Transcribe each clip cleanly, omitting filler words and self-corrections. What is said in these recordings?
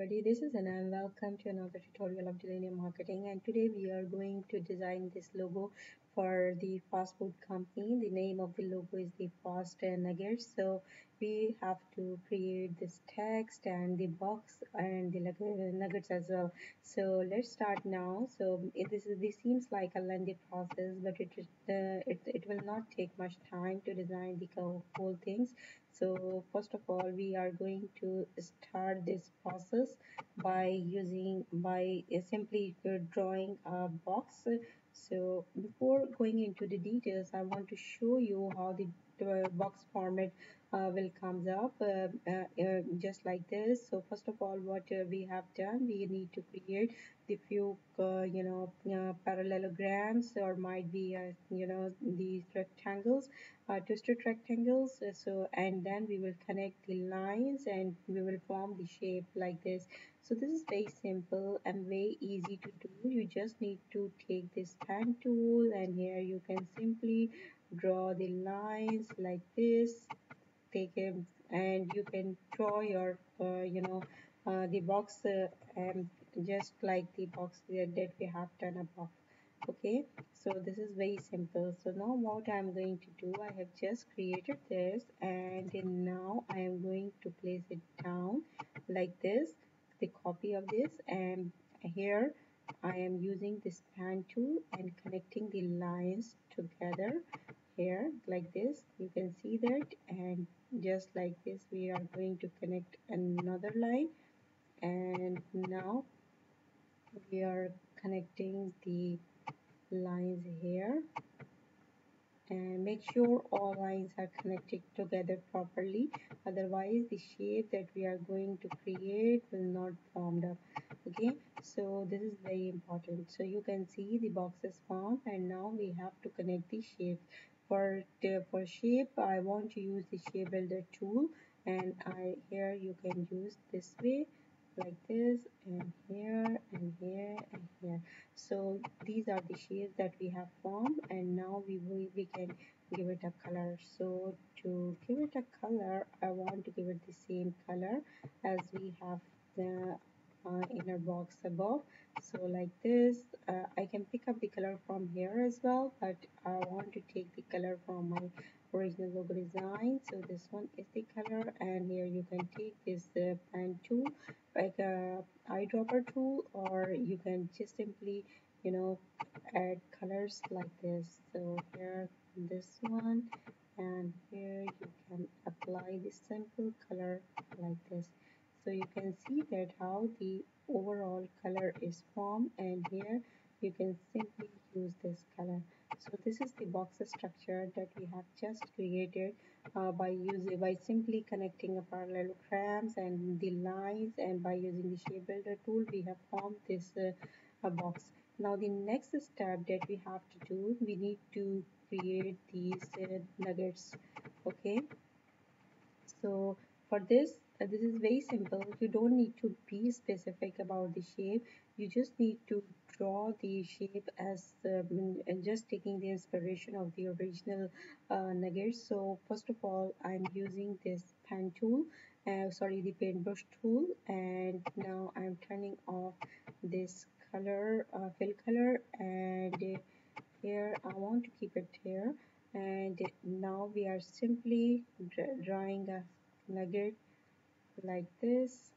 everybody, this is Anna and welcome to another tutorial of Dillenium Marketing. And today we are going to design this logo for the fast food company. The name of the logo is the Fast Nuggets. So we have to create this text and the box and the nuggets as well. So let's start now. So this seems like a lengthy process, but it will not take much time to design the whole things. So first of all, we are going to start this process by simply drawing a box. So before going into the details, I want to show you how the box format will comes up just like this. So first of all, what we have done, we need to create the few parallelograms, or might be these rectangles, twisted rectangles. So and then we will connect the lines and we will form the shape like this. So this is very simple and very easy to do. You just need to take this pen tool, and here you can simply draw the lines like this. Take it, and you can draw your the box just like the box that we have done above. Okay, so this is very simple. So now what I'm going to do, I have just created this, and now I am going to place it down like this, the copy of this, and here I am using this pen tool and connecting the lines together here like this. You can see that, and just like this we are going to connect another line, and now we are connecting the lines here, and make sure all lines are connected together properly, otherwise the shape that we are going to create will not form up. Okay, so this is very important. So you can see the box is formed, and now we have to connect the shape. For shape, I want to use the shape builder tool, and here you can use this way like this, and here and here and here. So these are the shapes that we have formed, and now we can give it a color. So to give it a color, I want to give it the same color as we have the inner box above. So like this, I can pick up the color from here as well, but I want to take the color from my original logo design. So this one is the color, and here you can take this pen tool, like a eyedropper tool, or you can just simply add colors like this. So here this one, and here you can apply this simple color like this. So you can see that how the overall color is formed, and here you can simply use this color. So this is the box structure that we have just created by simply connecting a parallelograms and the lines, and by using the shape builder tool we have formed this box. Now the next step that we have to do, we need to create these nuggets. Okay, so for this, this is very simple. You don't need to be specific about the shape. You just need to draw the shape as and just taking the inspiration of the original nuggets. So first of all, I'm using this pen tool, the paintbrush tool, and now I'm turning off this color, fill color, and here I want to keep it here. And now we are simply drawing a nugget like this.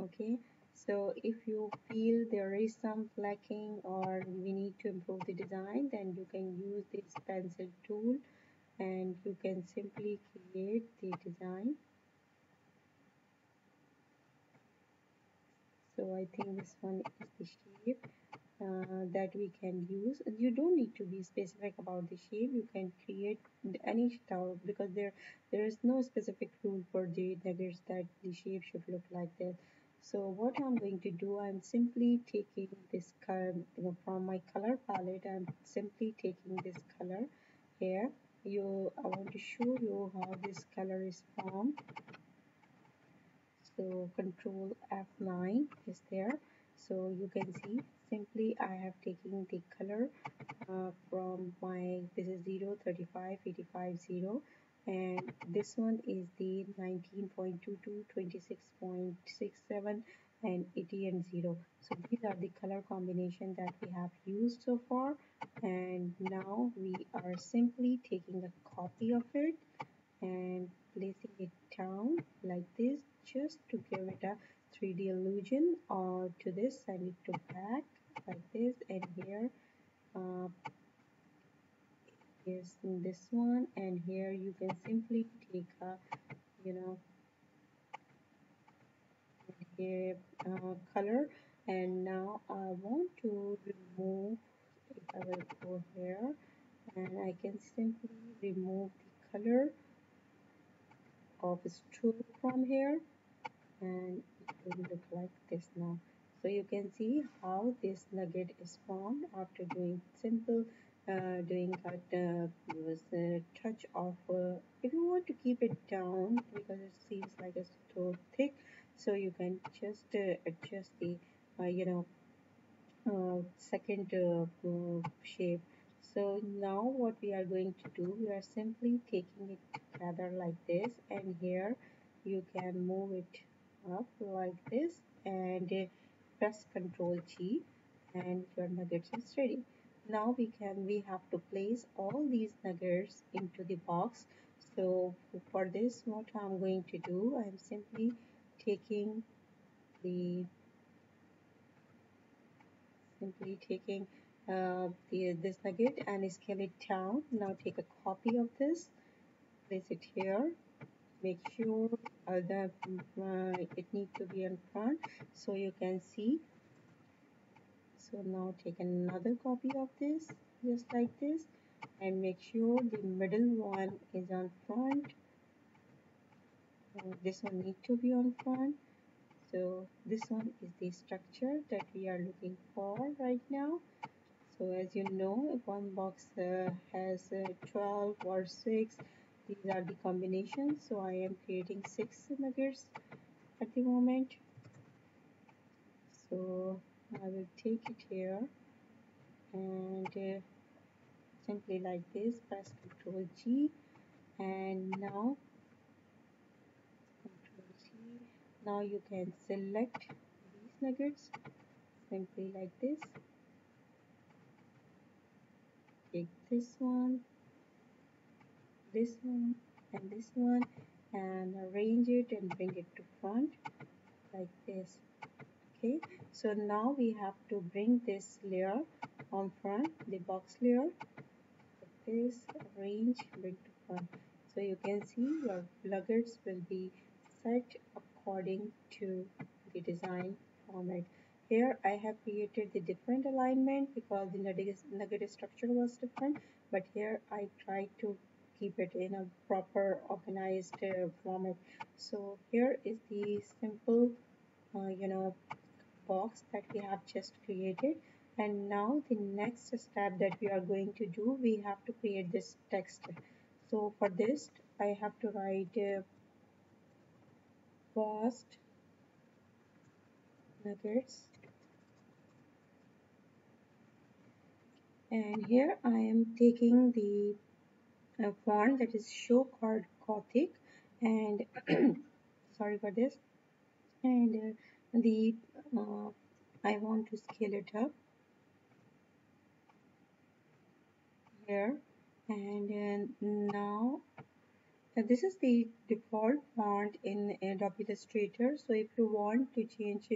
Okay, so if you feel there is some lacking or we need to improve the design, then you can use this pencil tool and you can simply create the design. So I think this one is the shape that we can use. You don't need to be specific about the shape. You can create any style, because there is no specific rule for the nuggets that the shape should look like that. So what I'm going to do, I'm simply taking this color from my color palette. I'm simply taking this color here. I want to show you how this color is formed. So Control F9 is there. So you can see simply I have taken the color from my, this is 0 35 85 0, and this one is the 19.22, 26.67 and 80 and 0. So these are the color combination that we have used so far, and now we are simply taking a copy of it and placing it down like this, just to give it a 3D illusion, or to this send it to back like this. And here is this one, and here you can simply take a, you know, a color. And now I want to remove, if I will go here, and I can simply remove the color of stroke from here, and it will look like this now. So you can see how this nugget is formed after doing simple touch of, if you want to keep it down because it seems like it's so thick, so you can just adjust the second shape. So now what we are going to do, we are simply taking it together like this, and here you can move it up like this and press Ctrl G, and your nuggets is ready. Now we have to place all these nuggets into the box. So for this, what I'm going to do, I'm simply taking this nugget and scale it down. Now take a copy of this, place it here. Make sure that it needs to be in front, so you can see. So now take another copy of this, just like this, and make sure the middle one is on front. This one needs to be on front. So this one is the structure that we are looking for right now. So as you know, if one box has 12 or 6, these are the combinations. So I am creating 6 nuggets at the moment. So I will take it here and simply like this, press Ctrl G, and now Ctrl G. Now you can select these nuggets simply like this. Take this one, and this one, and arrange it and bring it to front like this. Okay, so now we have to bring this layer on front, the box layer, like this, arrange, bring to front. So you can see your nuggets will be set according to the design format. Here I have created the different alignment because the nugget structure was different, but here I tried to keep it in a proper organized format. So here is the simple, box that we have just created. And now the next step that we are going to do, we have to create this text. So for this, I have to write Fast Nuggets, and here I am taking the font that is Show Card Gothic, and sorry for this, and I want to scale it up here, and now this is the default font in Adobe Illustrator. So if you want to change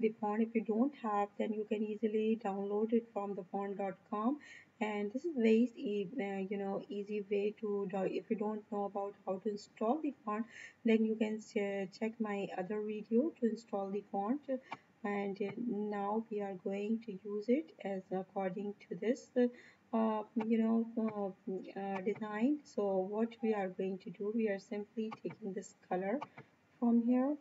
the font, if you don't have, then you can easily download it from the font.com, and this is very easy way to, if you don't know about how to install the font, then you can check my other video to install the font. And now we are going to use it as according to this design. So what we are going to do, we are simply taking this color from here.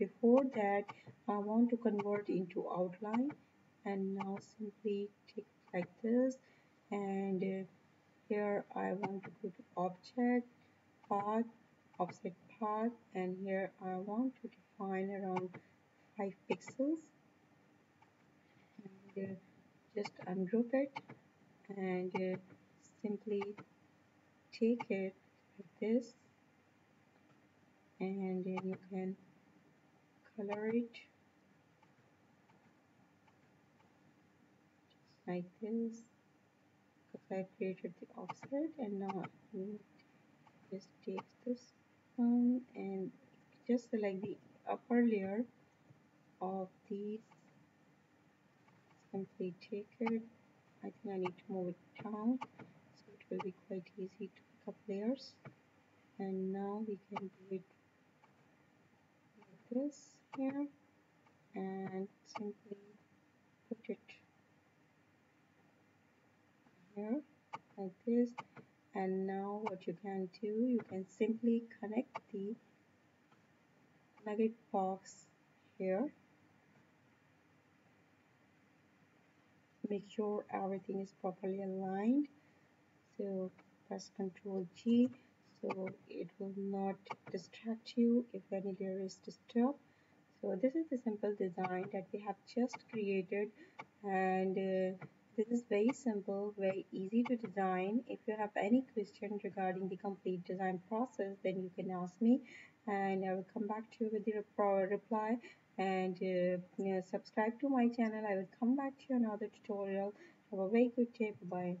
Before that, I want to convert into outline, and now simply take like this, and here I want to go to object, path, offset path, and here I want to define around 5 pixels, and just ungroup it, and simply take it like this. color it just like this, because I created the offset. And now you just take this one and just select the upper layer of these, simply take it. I think I need to move it down, so it will be quite easy to pick up layers. And now we can do it like this here, and simply put it here like this. And now what you can do, you can simply connect the nugget box here. Make sure everything is properly aligned. So press Ctrl G, so it will not distract you if any layer is disturbed. So this is the simple design that we have just created, and this is very simple, very easy to design. If you have any question regarding the complete design process, then you can ask me, and I will come back to you with the reply. And subscribe to my channel. I will come back to another tutorial. Have a very good day. Bye.